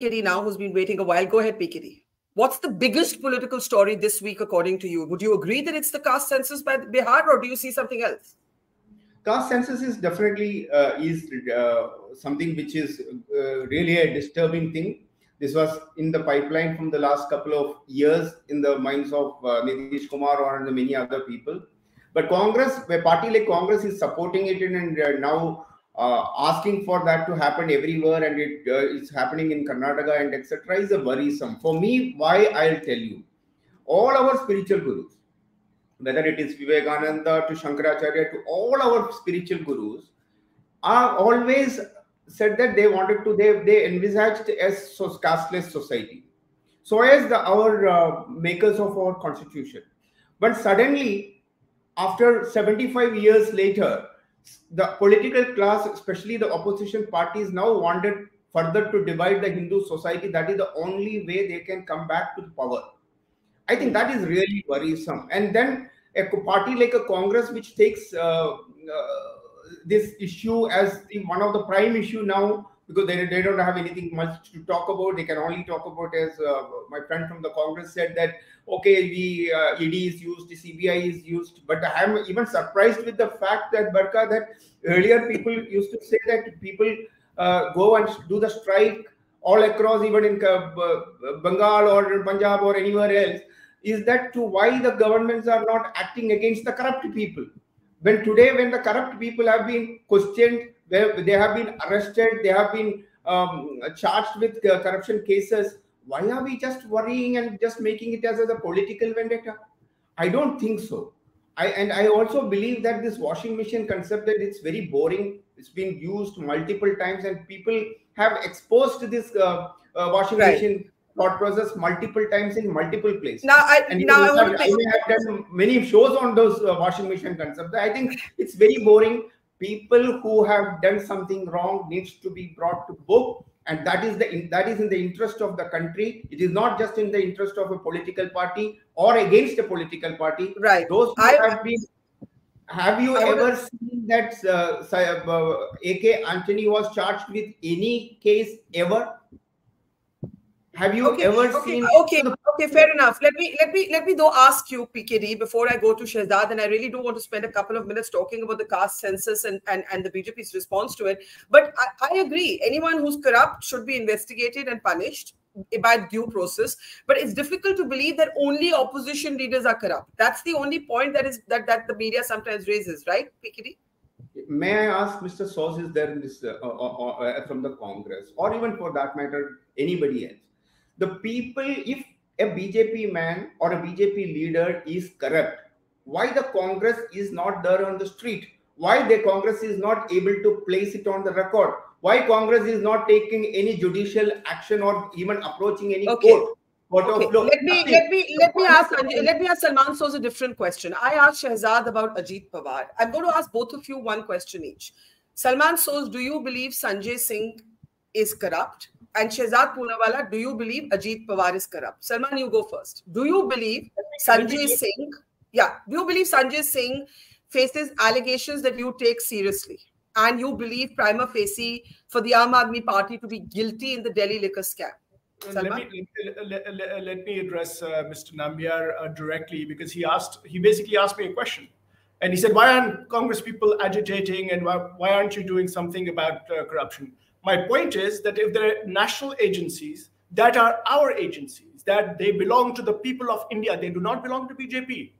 P.K.D. now, who's been waiting a while. Go ahead, P.K.D. What's the biggest political story this week, according to you? Would you agree that it's the caste census by Bihar, or do you see something else? Caste census is definitely something which is really a disturbing thing. This was in the pipeline from the last couple of years in the minds of Nitish Kumar or the many other people. But Congress, a party like Congress is supporting it and now asking for that to happen everywhere, and it's happening in Karnataka and etc. is a worrisome. For me, why I'll tell you. All our spiritual gurus, whether it is Vivekananda to Shankaracharya to all our spiritual gurus, are always said that they wanted to, they envisaged a casteless society. So as our makers of our constitution. But suddenly, after 75 years later, the political class, especially the opposition parties, now wanted further to divide the Hindu society. That is the only way they can come back to the power. I think that is really worrisome. And then a party like a Congress, which takes this issue as one of the prime issue now, because they don't have anything much to talk about. They can only talk about, as my friend from the Congress said, that, okay, the ED is used, the CBI is used. But I am even surprised with the fact that, Barkha, that earlier people used to say that people go and do the strike all across, even in Bengal or Punjab or anywhere else, is that to why the governments are not acting against the corrupt people. When today, when the corrupt people have been questioned, they have been arrested, they have been charged with corruption cases, why are we just worrying and just making it as a political vendetta? I don't think so. I also believe that this washing machine concept, that it's very boring, it's been used multiple times, and people have exposed this washing machine thought process multiple times in multiple places. Now I have done many shows on those washing machine concepts. I think it's very boring. People who have done something wrong needs to be brought to book, and that is in the interest of the country. It is not just in the interest of a political party or against a political party. Right. Those who have been. Have you ever seen that A.K. Antony was charged with any case ever? Have you ever seen? Okay, fair enough. Let me though ask you, P.K.D., before I go to Shehzad, and I really do want to spend a couple of minutes talking about the caste census and the BJP's response to it. But I agree, anyone who's corrupt should be investigated and punished by due process. But it's difficult to believe that only opposition leaders are corrupt. That's the only point that the media sometimes raises, right, P.K.D.? May I ask, Mr. Sos is there in this from the Congress, or even for that matter, anybody else? The people, if a BJP man or a BJP leader is corrupt, why the Congress is not there on the street? Why the Congress is not able to place it on the record? Why Congress is not taking any judicial action or even approaching any court? Let me ask Salman Sos a different question. I asked Shehzad about Ajit Pawar. I'm going to ask both of you one question each. Salman Sos, do you believe Sanjay Singh is corrupt? And Shehzad Poonawalla, do you believe Ajit Pawar is corrupt? Salman, you go first. Do you believe Sanjay Singh? Yeah. Do you believe Sanjay Singh faces allegations that you take seriously? And you believe prima facie for the Aam Aadmi Party to be guilty in the Delhi liquor scam? Let me address Mr. Nambiar directly, because he basically asked me a question. And he said, why aren't Congress people agitating, and why aren't you doing something about corruption? My point is that if there are national agencies that are our agencies, that they belong to the people of India, they do not belong to BJP.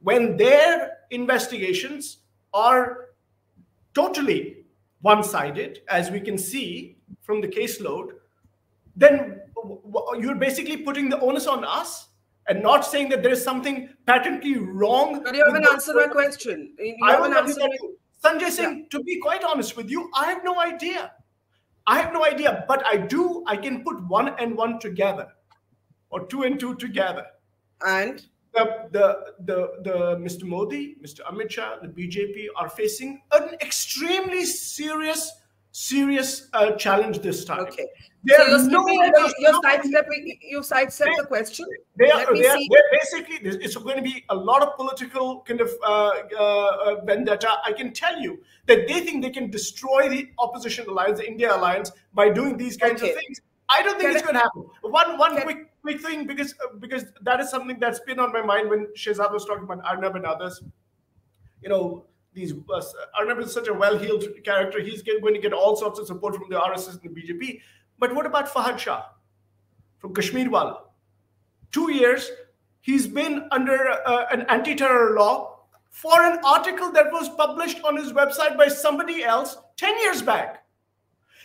When their investigations are totally one-sided, as we can see from the caseload, then you're basically putting the onus on us and not saying that there is something patently wrong. But you haven't answered my question. Sanjay Singh, to be quite honest with you, I have no idea. I have no idea, but I can put one and one together, or two and two together. And the Mr. Modi, Mr. Amit Shah, the BJP are facing an extremely serious challenge this time. Okay. So you've sidestepped the question. They're basically, it's going to be a lot of political kind of vendetta. I can tell you that they think they can destroy the opposition alliance, the India alliance, by doing these kinds of things. I don't think it's going to happen. One quick thing, because that is something that's been on my mind when Shehzad was talking about Arnab and others. You know, these Arnab is such a well-heeled character. He's going to get all sorts of support from the RSS and the BJP. But what about Fahad Shah from Kashmirwala? 2 years, he's been under an anti-terror law for an article that was published on his website by somebody else 10 years back.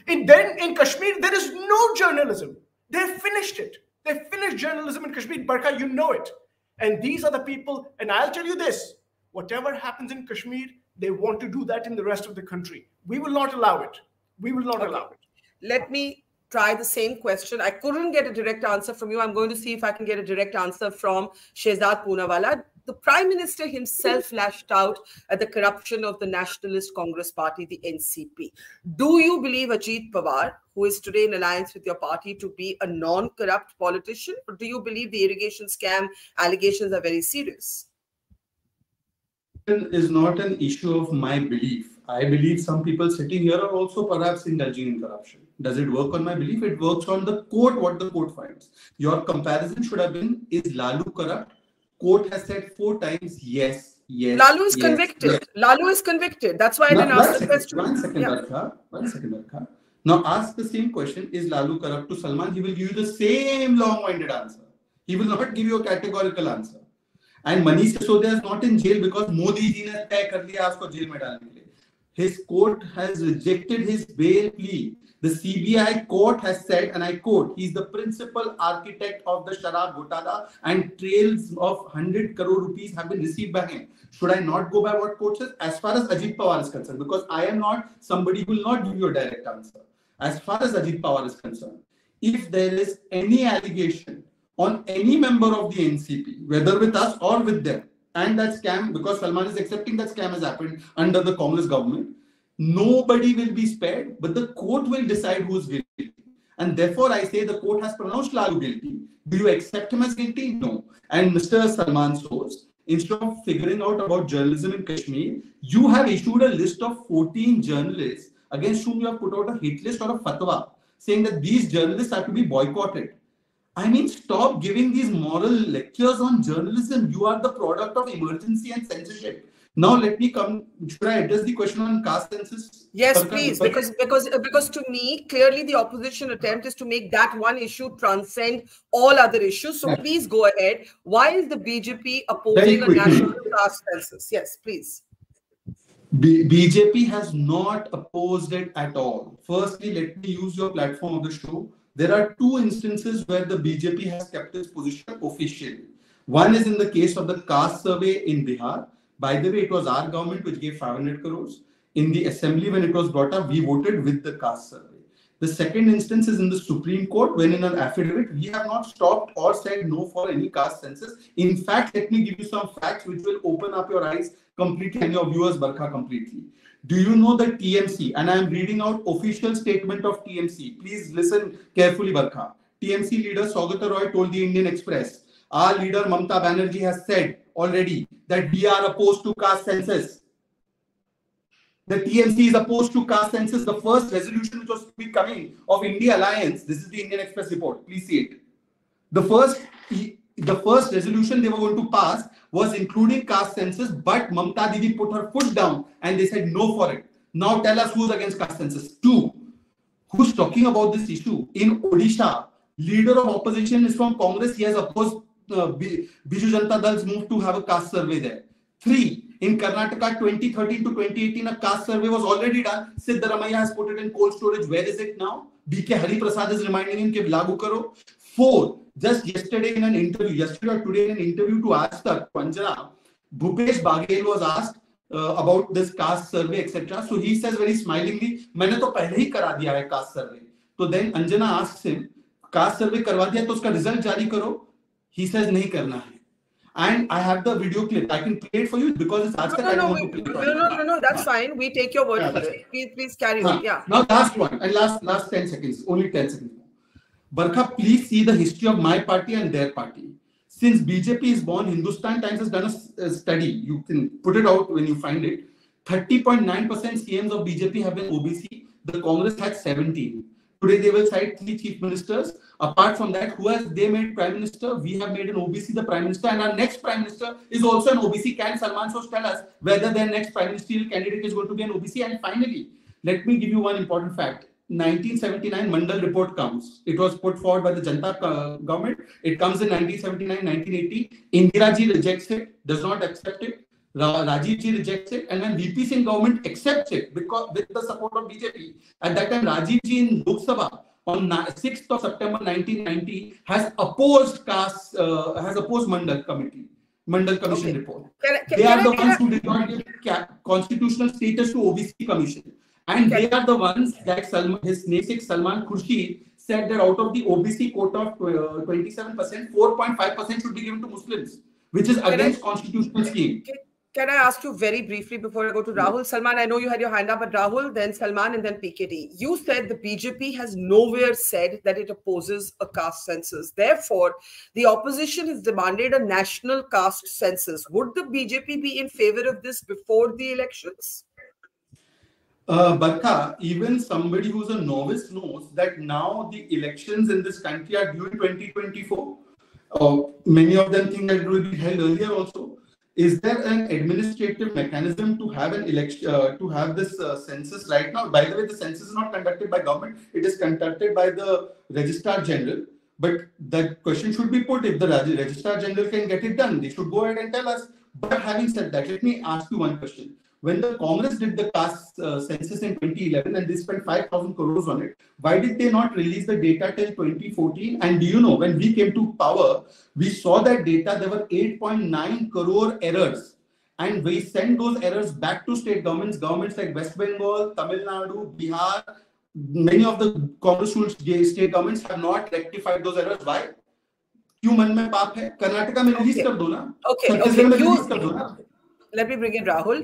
And then in Kashmir, there is no journalism. They finished it. They finished journalism in Kashmir. Barkha, you know it. And these are the people, and I'll tell you this, whatever happens in Kashmir, they want to do that in the rest of the country. We will not allow it. We will not allow it. Let me try the same question. I couldn't get a direct answer from you. I'm going to see if I can get a direct answer from Shehzad Poonawalla. The Prime Minister himself lashed out at the corruption of the Nationalist Congress Party, the NCP. Do you believe Ajit Pawar, who is today in alliance with your party, to be a non-corrupt politician? Or do you believe the irrigation scam allegations are very serious? It is not an issue of my belief. I believe some people sitting here are also perhaps indulging in corruption. Does it work on my belief? It works on the court, what the court finds. Your comparison should have been, is Lalu corrupt? Court has said 4 times, yes, yes. Lalu is convicted. Yes. Lalu is convicted. That's why I didn't ask the question. One second, Barkha. Now ask the same question, is Lalu corrupt to Salman? He will give you the same long-winded answer. He will not give you a categorical answer. And Manish Sisodia is not in jail because Modi ji has तय कर लिया उसको jail में डालने के लिए. His court has rejected his bail plea. The CBI court has said, and I quote, he is the principal architect of the Sharab Ghotala and trails of 100 crore rupees have been received by him. Should I not go by what court says? As far as Ajit Pawar is concerned, because I am not somebody who will not give you a direct answer. As far as Ajit Pawar is concerned, if there is any allegation on any member of the NCP, whether with us or with them, and that scam, because Salman is accepting that scam has happened under the Congress government, nobody will be spared, but the court will decide who's guilty. And therefore, I say the court has pronounced Lalu guilty. Do you accept him as guilty? No. And Mr. Salman Sos, instead of figuring out about journalism in Kashmir, you have issued a list of 14 journalists against whom you have put out a hit list or a fatwa, saying that these journalists have to be boycotted. I mean, stop giving these moral lectures on journalism. You are the product of emergency and censorship. Now let me come, should I address the question on caste census? Yes, please, because to me, clearly the opposition attempt is to make that one issue transcend all other issues. So please go ahead. Why is the BJP opposing a national caste census? Yes, please. BJP has not opposed it at all. Firstly, let me use your platform of the show. There are 2 instances where the BJP has kept its position officially. One is in the case of the caste survey in Bihar. By the way, it was our government which gave 500 crores. In the assembly, when it was brought up, we voted with the caste survey. The second instance is in the Supreme Court, when in an affidavit, we have not stopped or said no for any caste census. In fact, let me give you some facts which will open up your eyes completely and your viewers, Barkha, completely. Do you know the TMC? And I am reading out official statement of TMC. Please listen carefully, Barkha. TMC leader Saugata Roy told the Indian Express, our leader Mamata Banerjee has said already that we are opposed to caste census. The TMC is opposed to caste census. The first resolution which was to be coming of India Alliance, this is the Indian Express report, please see it. The first resolution they were going to pass was including caste census, but Mamata Didi put her foot down and they said no for it. Now tell us who's against caste census. 2, who's talking about this issue? In Odisha, leader of opposition is from Congress. He has opposed Biju Janata Dal's move to have a caste survey there. 3, in Karnataka, 2013 to 2018, a caste survey was already done. Siddaramaiah has put it in cold storage. Where is it now? B.K. Hari Prasad is reminding him, ki lagu karo. 4, just yesterday in an interview, yesterday or today in an interview to Aajtak, Anjana, Bhupesh Baghel was asked about this caste survey, etc. So he says very smilingly, "Maine to pehle hi kara diya hai caste survey." So then Anjana asks him, "Caste survey karwa diya, to uska result jari karo." He says, "Nahi karna hai." And I have the video clip. I can play it for you because it's Aajtak. No, that's fine. We take your word for it. Please carry on. Yeah. Now last one and last 10 seconds. Only 10 seconds. Barkha, please see the history of my party and their party. Since BJP is born, Hindustan Times has done a study. You can put it out when you find it. 30.9% CMs of BJP have been OBC. The Congress had 17. Today they will cite 3 chief ministers. Apart from that, who has they made prime minister? We have made an OBC the prime minister, and our next prime minister is also an OBC. Can Salman Sos tell us whether their next prime ministerial candidate is going to be an OBC? And finally, let me give you one important fact. 1979 Mandal report comes. It was put forward by the Janata government. It comes in 1979, 1980. Indira ji rejects it, does not accept it. Rajiv ji rejects it, and when VP Singh government accepts it, because with the support of BJP, at that time Rajiv ji in Lok Sabha on 6th of September 1990 has opposed Mandal Commission report. They are the ones who did not give constitutional status to OBC Commission, and they are the ones that his namesake Salman Khurshid said that out of the OBC quota of 27%, 4.5% should be given to Muslims, which is against constitutional scheme. Can I ask you very briefly before I go to Rahul? Salman, I know you had your hand up, but Rahul, then Salman, and then P.K.D. You said the BJP has nowhere said that it opposes a caste census. Therefore, the opposition has demanded a national caste census. Would the BJP be in favor of this before the elections? Barkha, even somebody who's a novice knows that now the elections in this country are due in 2024. Many of them think that it will be held earlier also. Is there an administrative mechanism to have an election, to have this census right now? By the way, the census is not conducted by government. It is conducted by the Registrar General. But that question should be put, if the Registrar General can get it done, they should go ahead and tell us. But having said that, let me ask you one question. When the Congress did the caste census in 2011 and they spent 5,000 crores on it, why did they not release the data till 2014? And do you know, when we came to power, we saw that data, there were 8.9 crore errors. And we sent those errors back to state governments, governments like West Bengal, Tamil Nadu, Bihar. Many of the Congress state governments have not rectified those errors. Why? Kyun man mein paap hai? Karnataka mein release kar do na. Chhattisgarh mein release kar do na. Let me bring in Rahul.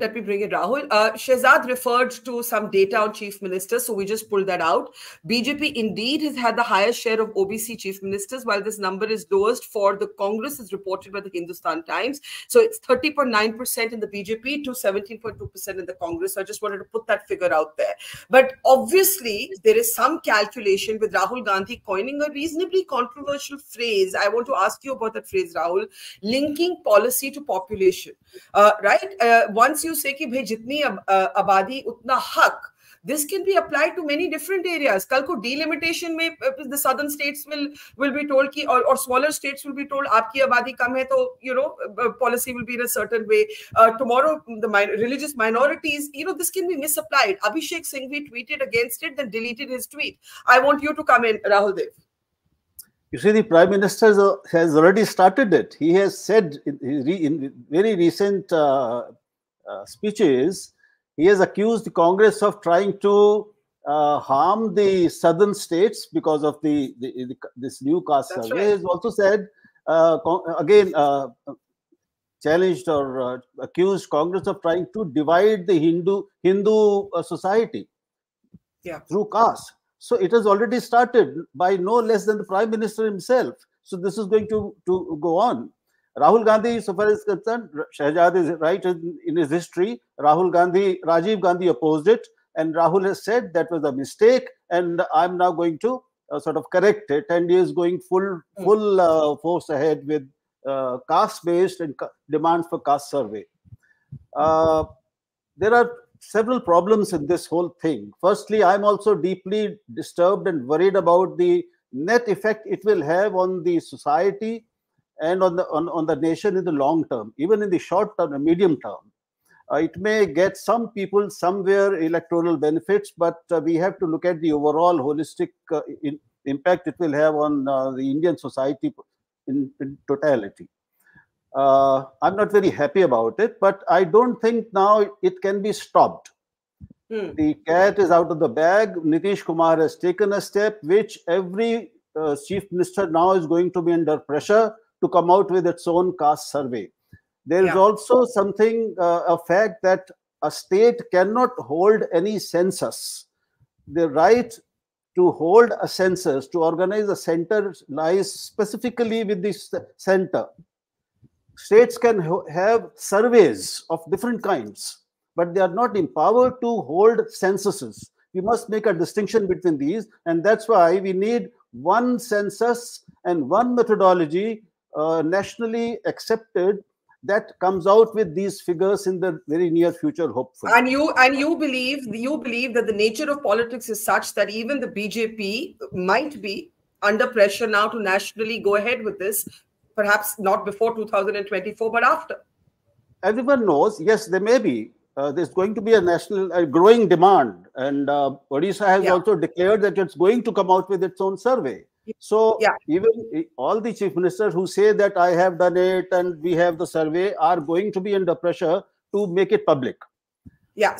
Shehzad referred to some data on chief ministers, so we just pulled that out. BJP indeed has had the highest share of OBC chief ministers, while this number is lowest for the Congress, is reported by the Hindustan Times. So it's 30.9% in the BJP to 17.2% in the Congress. So I just wanted to put that figure out there. But obviously, there is some calculation with Rahul Gandhi coining a reasonably controversial phrase. I want to ask you about that phrase, Rahul, linking policy to population, right? Once you say ki bhai jitni abadi utna haq, this can be applied to many different areas. Kal ko delimitation mein, the southern states will be told ki, or smaller states will be told aapki abadi kam hai, to you know, policy will be in a certain way. Tomorrow the religious minorities, you know, this can be misapplied. Abhishek Singhvi tweeted against it, then deleted his tweet. I want you to come in, Rahul Dev. You see, the Prime Minister has already started it. He has said in very recent speeches, he has accused the Congress of trying to harm the southern states because of this new caste survey. Right. He has also said, challenged or accused Congress of trying to divide the Hindu society, yeah, through caste. So it has already started by no less than the Prime Minister himself. So this is going to go on. Rahul Gandhi, so far as concerned, Shehzad is right in his history. Rajiv Gandhi opposed it, and Rahul has said that was a mistake, and I'm now going to sort of correct it. And he is going full force ahead with caste-based and demands for caste survey. There are several problems in this whole thing. Firstly, I'm also deeply disturbed and worried about the net effect it will have on the society and on the nation in the long term, even in the short term and medium term. It may get some people somewhere electoral benefits, but we have to look at the overall holistic impact it will have on the Indian society in totality. I'm not very happy about it, but I don't think now it can be stopped. The cat is out of the bag. Nitish Kumar has taken a step which every chief minister now is going to be under pressure to come out with its own caste survey. There is also something, a fact that a state cannot hold any census. The right to hold a census, to organize a center, lies specifically with this center. States can have surveys of different kinds, but they are not empowered to hold censuses. we must make a distinction between these, and that's why we need one census and one methodology nationally accepted that comes out with these figures in the very near future, hopefully. And you believe that the nature of politics is such that even the BJP might be under pressure now to nationally go ahead with this, perhaps not before 2024, but after. Everyone knows, yes, there may be. There's going to be a national growing demand, and Odisha has also declared that it's going to come out with its own survey. So even all the chief ministers who say that I have done it and we have the survey are going to be under pressure to make it public.